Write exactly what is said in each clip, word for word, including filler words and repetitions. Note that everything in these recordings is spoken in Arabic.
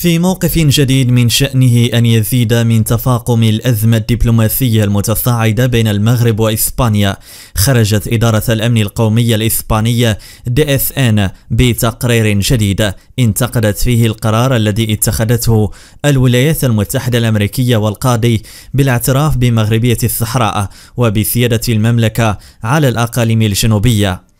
في موقف جديد من شأنه أن يزيد من تفاقم الأزمة الدبلوماسية المتصاعدة بين المغرب وإسبانيا، خرجت إدارة الأمن القومي الإسبانية دي إس إن بتقرير جديد انتقدت فيه القرار الذي اتخذته الولايات المتحدة الأمريكية والقاضي بالاعتراف بمغربية الصحراء وبسيادة المملكة على الأقاليم الجنوبية.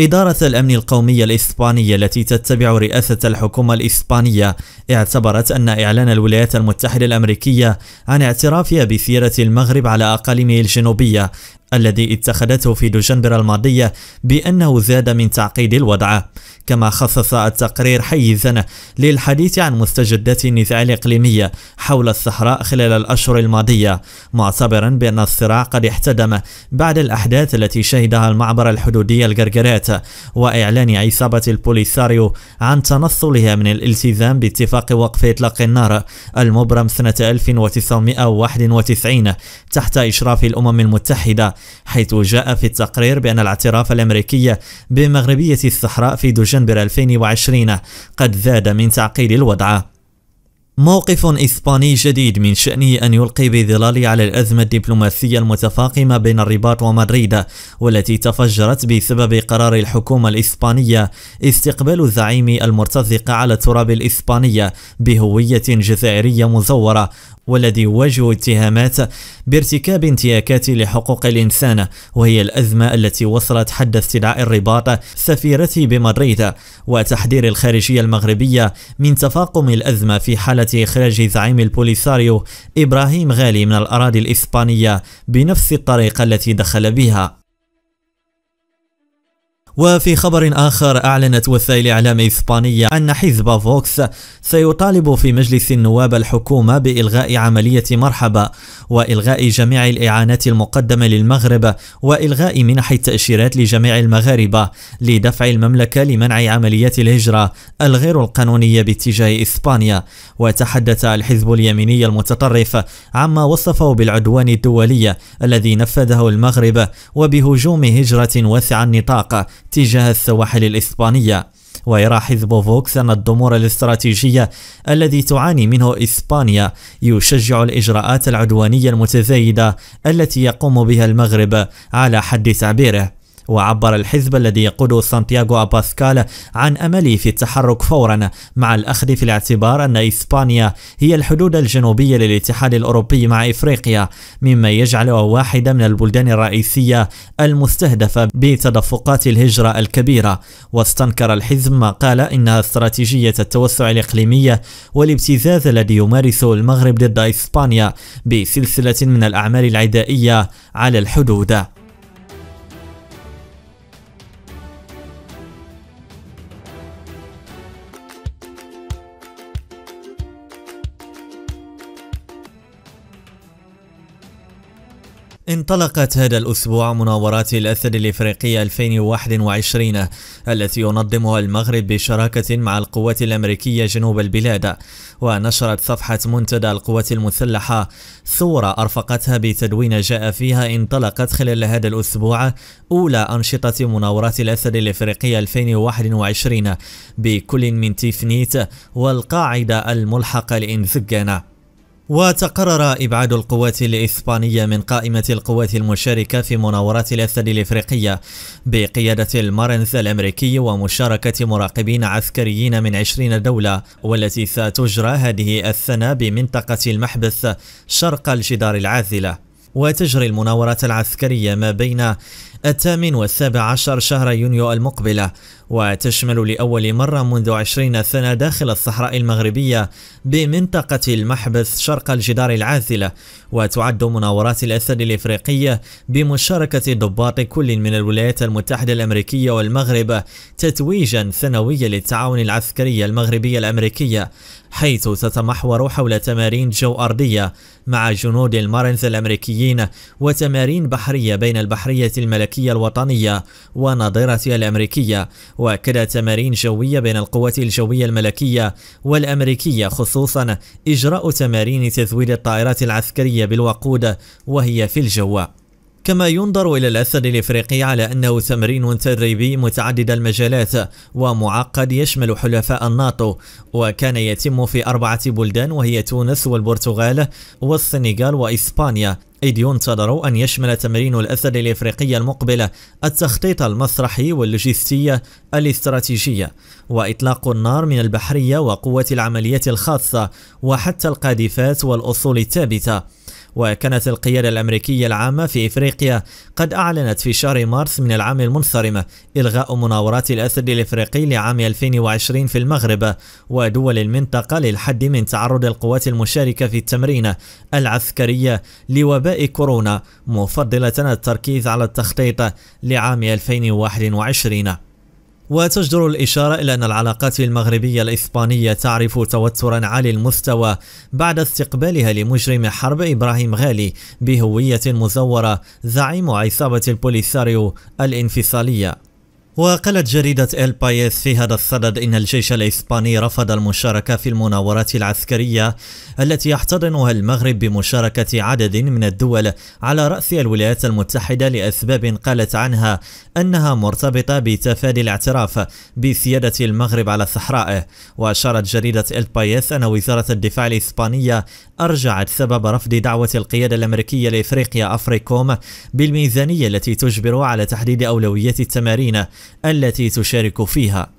إدارة الأمن القومي الإسبانية التي تتبع رئاسة الحكومة الإسبانية اعتبرت أن إعلان الولايات المتحدة الأمريكية عن اعترافها بسيادة المغرب على أقاليمه الجنوبية الذي اتخذته في دجنبر الماضية بأنه زاد من تعقيد الوضع، كما خصص التقرير حيزا للحديث عن مستجدات النزاع الإقليمية حول الصحراء خلال الأشهر الماضية، معتبرا بأن الصراع قد احتدم بعد الأحداث التي شهدها المعبر الحدودي الجرجرات وإعلان عصابة البوليساريو عن تنصلها من الالتزام باتفاق وقف إطلاق النار المبرم سنة ألف وتسعمئة وواحد وتسعين تحت إشراف الأمم المتحدة، حيث جاء في التقرير بأن الاعتراف الأمريكي بمغربية الصحراء في دجنبر ألفين وعشرين قد زاد من تعقيد الوضع. موقف إسباني جديد من شأنه أن يلقي بظلال على الأزمة الدبلوماسية المتفاقمة بين الرباط ومدريد، والتي تفجرت بسبب قرار الحكومة الإسبانية استقبال زعيم المرتزقة على التراب الإسبانية بهوية جزائرية مزورة، والذي يواجه اتهامات بارتكاب انتهاكات لحقوق الإنسان، وهي الأزمة التي وصلت حد استدعاء الرباط سفيرته بمدريد وتحذير الخارجية المغربية من تفاقم الأزمة في حالة إخراج زعيم البوليساريو إبراهيم غالي من الأراضي الإسبانية بنفس الطريقة التي دخل بها. وفي خبر آخر، أعلنت وسائل إعلام إسبانية أن حزب فوكس سيطالب في مجلس النواب الحكومة بإلغاء عملية مرحبا وإلغاء جميع الإعانات المقدمة للمغرب وإلغاء منح التأشيرات لجميع المغاربة لدفع المملكة لمنع عمليات الهجرة الغير القانونية باتجاه إسبانيا. وتحدث الحزب اليميني المتطرف عما وصفه بالعدوان الدولي الذي نفذه المغرب وبهجوم هجرة واسع النطاق تجاه السواحل الإسبانية. ويرى حزب فوكس أن الضمور الاستراتيجية الذي تعاني منه إسبانيا يشجع الإجراءات العدوانية المتزايدة التي يقوم بها المغرب على حد تعبيره. وعبر الحزب الذي يقوده سانتياغو أباسكال عن أمله في التحرك فورا، مع الأخذ في الاعتبار أن إسبانيا هي الحدود الجنوبية للاتحاد الأوروبي مع إفريقيا، مما يجعلها واحدة من البلدان الرئيسية المستهدفة بتدفقات الهجرة الكبيرة. واستنكر الحزب ما قال إنها استراتيجية التوسع الإقليمية والابتزاز الذي يمارسه المغرب ضد إسبانيا بسلسلة من الأعمال العدائية على الحدود. انطلقت هذا الأسبوع مناورات الأسد الإفريقية ألفين وواحد وعشرين التي ينظمها المغرب بشراكة مع القوات الأمريكية جنوب البلاد، ونشرت صفحة منتدى القوات المسلحة صورة أرفقتها بتدوين جاء فيها انطلقت خلال هذا الأسبوع أولى أنشطة مناورات الأسد الإفريقية ألفين وواحد وعشرين بكل من تيفنيت والقاعدة الملحقة لإنزكانة. وتقرر إبعاد القوات الإسبانية من قائمة القوات المشاركة في مناورات الأسد الإفريقية بقيادة المارينز الأمريكي ومشاركة مراقبين عسكريين من عشرين دولة، والتي ستجرى هذه السنة بمنطقة المحبس شرق الجدار العازلة. وتجري المناورات العسكرية ما بين الثامن والسابع عشر شهر يونيو المقبلة، وتشمل لأول مرة منذ عشرين سنة داخل الصحراء المغربية بمنطقة المحبس شرق الجدار العازلة. وتعد مناورات الأسد الإفريقية بمشاركة ضباط كل من الولايات المتحدة الأمريكية والمغرب تتويجا سنويا للتعاون العسكري المغربي الأمريكية، حيث تتمحور حول تمارين جو أرضية مع جنود المارينز الأمريكيين وتمارين بحرية بين البحرية الملكية الوطنية ونظيرتها الأمريكية، وكذا تمارين جوية بين القوات الجوية الملكية والأمريكية، خصوصا إجراء تمارين تزويد الطائرات العسكرية بالوقود وهي في الجو. كما ينظر إلى الأسد الإفريقي على أنه تمرين تدريبي متعدد المجالات ومعقد يشمل حلفاء الناتو، وكان يتم في أربعة بلدان وهي تونس والبرتغال والسنغال وإسبانيا، إذ ينتظر أن يشمل تمرين الأسد الإفريقي المقبل التخطيط المسرحي واللوجستية الاستراتيجية وإطلاق النار من البحرية وقوة العمليات الخاصة وحتى القاذفات والأصول الثابتة. وكانت القيادة الأمريكية العامة في إفريقيا قد أعلنت في شهر مارس من العام المنصرم إلغاء مناورات الأسد الإفريقي لعام ألفين وعشرين في المغرب ودول المنطقة للحد من تعرض القوات المشاركة في التمرين العسكرية لوباء كورونا، مفضلة التركيز على التخطيط لعام ألفين وواحد وعشرين. وتجدر الإشارة إلى أن العلاقات المغربية الإسبانية تعرف توترا عالي المستوى بعد استقبالها لمجرم حرب إبراهيم غالي بهوية مزورة زعيم عصابة البوليساريو الانفصالية. وقالت جريدة إل بايس في هذا الصدد إن الجيش الإسباني رفض المشاركة في المناورات العسكرية التي يحتضنها المغرب بمشاركة عدد من الدول على رأس الولايات المتحدة لأسباب قالت عنها أنها مرتبطة بتفادي الاعتراف بسيادة المغرب على صحرائه. وأشارت جريدة إل بايس أن وزارة الدفاع الإسبانية أرجعت سبب رفض دعوة القيادة الأمريكية لإفريقيا أفريكوم بالميزانية التي تجبر على تحديد أولويات التمارين التي تشارك فيها.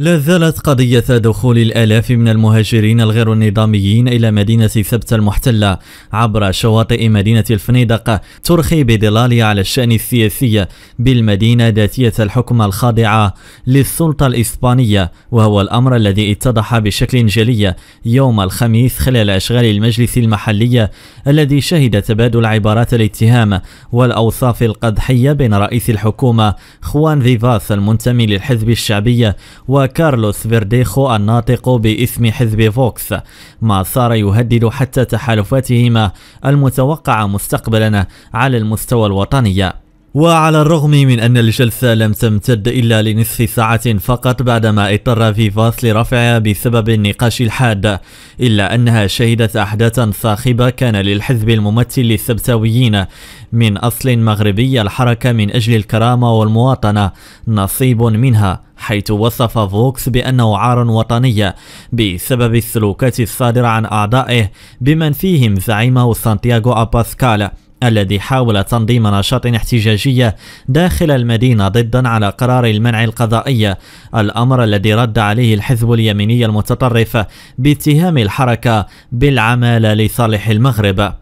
لا زالت قضية دخول الآلاف من المهاجرين الغير النظاميين إلى مدينة سبتة المحتلة عبر شواطئ مدينة الفنيدق ترخي بظلالها على الشأن السياسي بالمدينة ذاتية الحكم الخاضعة للسلطة الإسبانية، وهو الأمر الذي اتضح بشكل جلي يوم الخميس خلال أشغال المجلس المحلي الذي شهد تبادل عبارات الاتهام والأوصاف القدحية بين رئيس الحكومة خوان فيفاس المنتمي للحزب الشعبي و كارلوس فيرديخو الناطق باسم حزب فوكس، ما صار يهدد حتى تحالفاتهما المتوقعة مستقبلا على المستوى الوطني. وعلى الرغم من أن الجلسة لم تمتد إلا لنصف ساعة فقط بعدما اضطر فيفاس لرفعها بسبب النقاش الحاد، إلا أنها شهدت أحداثا صاخبة كان للحزب الممثل للسبتاويين من أصل مغربي الحركة من أجل الكرامة والمواطنة نصيب منها، حيث وصف فوكس بأنه عار وطني بسبب السلوكات الصادرة عن أعضائه بمن فيهم زعيمه سانتياغو أباسكال الذي حاول تنظيم نشاط احتجاجي داخل المدينة ضدا على قرار المنع القضائي، الأمر الذي رد عليه الحزب اليميني المتطرف باتهام الحركة بالعمالة لصالح المغرب.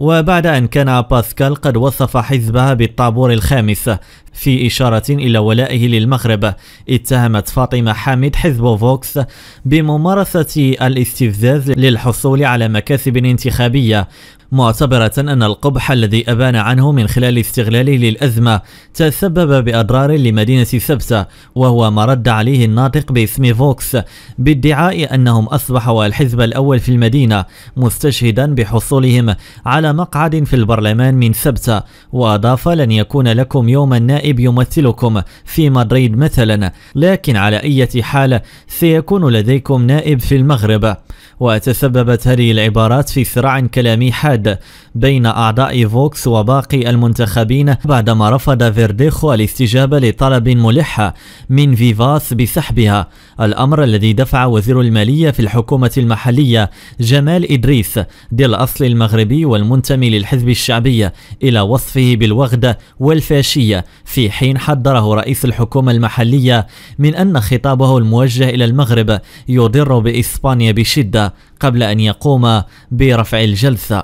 وبعد أن كان أباسكال قد وصف حزبها بالطابور الخامس في إشارة إلى ولائه للمغرب، اتهمت فاطمة حامد حزب فوكس بممارسة الاستفزاز للحصول على مكاسب انتخابية، معتبرة أن القبح الذي أبان عنه من خلال استغلاله للأزمة تسبب بأضرار لمدينة سبتة، وهو ما رد عليه الناطق باسم فوكس بادعاء أنهم أصبحوا الحزب الأول في المدينة، مستشهدا بحصولهم على مقعد في البرلمان من سبتة. وأضاف لن يكون لكم يوم النائب يمثلكم في مدريد مثلا، لكن على أي حال سيكون لديكم نائب في المغرب. وتسببت هذه العبارات في صراع كلامي حاد بين أعضاء فوكس وباقي المنتخبين بعدما رفض فيرديخو الاستجابة لطلب ملح من فيفاس بسحبها، الأمر الذي دفع وزير المالية في الحكومة المحلية جمال ادريس ذي الأصل المغربي والمنتمي للحزب الشعبي إلى وصفه بالوغد والفاشية، في حين حذره رئيس الحكومة المحلية من أن خطابه الموجه إلى المغرب يضر بإسبانيا بشدة قبل أن يقوم برفع الجلسة.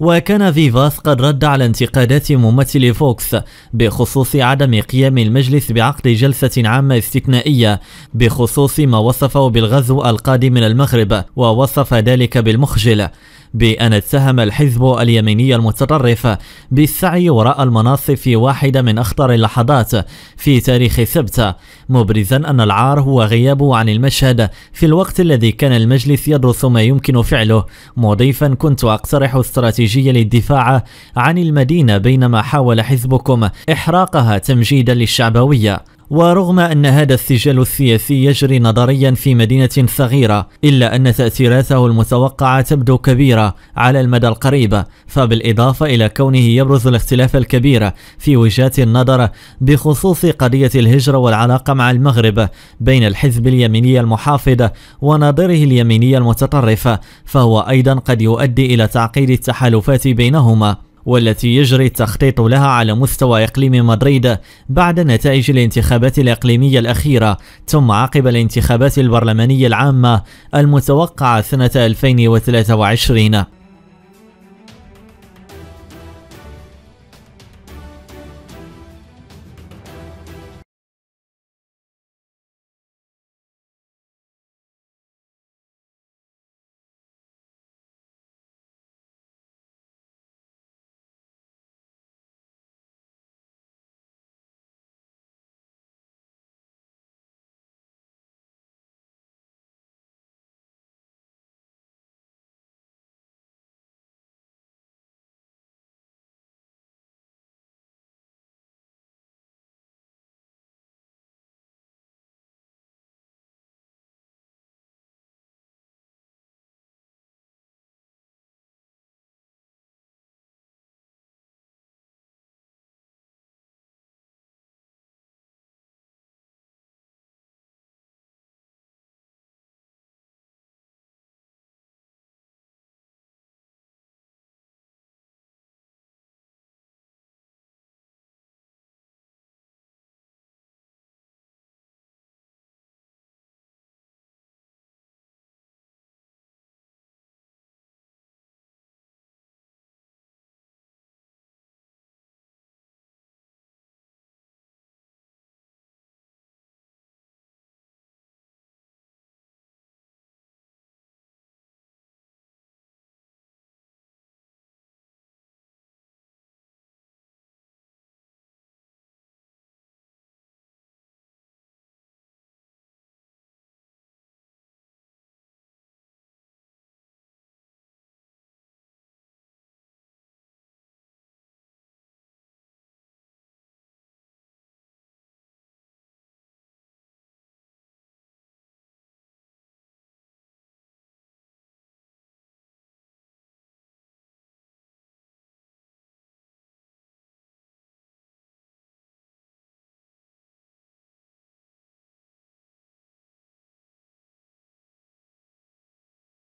وكان فيفاس قد رد على انتقادات ممثل فوكس بخصوص عدم قيام المجلس بعقد جلسة عامة استثنائية بخصوص ما وصفه بالغزو القادم من المغرب، ووصف ذلك بالمخجل بأن اتهم الحزب اليميني المتطرف بالسعي وراء المناصب في واحدة من أخطر اللحظات في تاريخ سبتة، مبرزا أن العار هو غيابه عن المشهد في الوقت الذي كان المجلس يدرس ما يمكن فعله، مضيفا كنت أقترح استراتيجية للدفاع عن المدينة بينما حاول حزبكم إحراقها تمجيدا للشعبوية. ورغم أن هذا السجال السياسي يجري نظريا في مدينة صغيرة، إلا أن تأثيراته المتوقعة تبدو كبيرة على المدى القريب، فبالإضافة إلى كونه يبرز الاختلاف الكبير في وجهات النظر بخصوص قضية الهجرة والعلاقة مع المغرب بين الحزب اليميني المحافظ ونظيره اليميني المتطرف، فهو أيضا قد يؤدي إلى تعقيد التحالفات بينهما، والتي يجري التخطيط لها على مستوى إقليم مدريد بعد نتائج الانتخابات الإقليمية الأخيرة، ثم عقب الانتخابات البرلمانية العامة المتوقعة سنة ألفين وثلاثة وعشرين.